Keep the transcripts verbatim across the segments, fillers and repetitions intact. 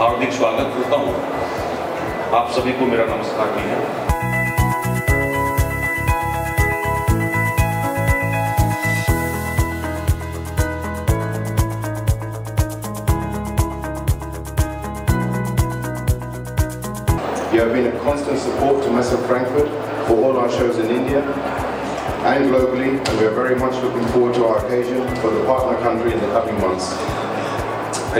हार्दिक स्वागत करता हूँ। आप सभी को मेरा नमस्कार भी है। You have been a constant support to Messe Frankfurt for all our shows in India and globally, and we are very much looking forward to our occasion for the partner country in the coming months.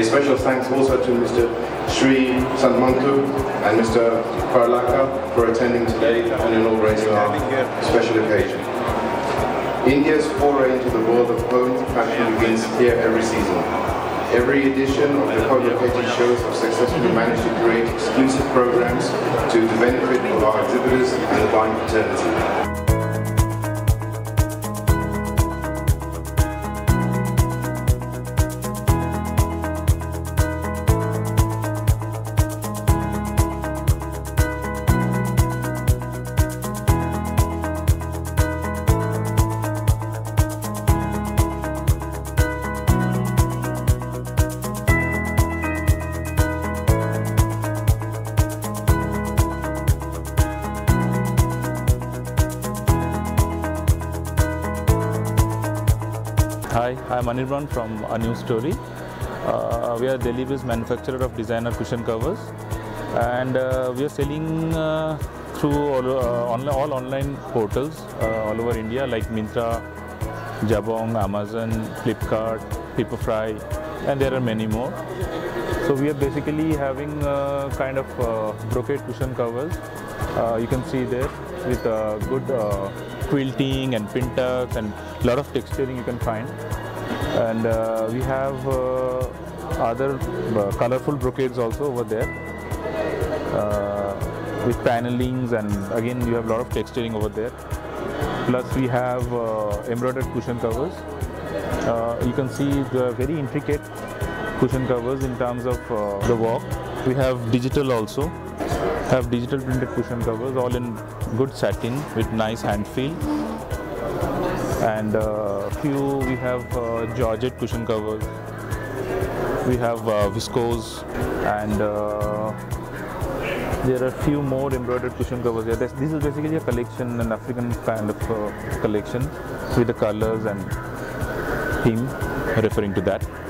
A special thanks also to Mister Sri Santmantu and Mister Karlaka for attending today and inaugurating our special occasion. India's foray into the world of home fashion begins here every season. Every edition of the co-located shows have successfully managed to create exclusive programs to the benefit of our exhibitors and the buying Hi, I'm Anirban from A New Story. Uh, we are Delhi-based manufacturer of designer cushion covers, and uh, we are selling uh, through all, uh, on, all online portals uh, all over India, like Mintra, Jabong, Amazon, Flipkart, Paper Fry, and there are many more. So we are basically having uh, kind of uh, brocade cushion covers. Uh, you can see there with uh, good uh, quilting and pin tucks and a lot of texturing you can find, and uh, we have uh, other uh, colorful brocades also over there uh, with panelings, and again you have a lot of texturing over there. Plus we have uh, embroidered cushion covers. Uh, you can see the very intricate cushion covers in terms of uh, the work. We have digital also. Have digital printed cushion covers, all in good satin with nice hand feel, and uh, few we have uh, georgette cushion covers. We have uh, viscose, and uh, there are few more embroidered cushion covers here. This, this is basically a collection, an African kind of uh, collection with the colors and theme referring to that.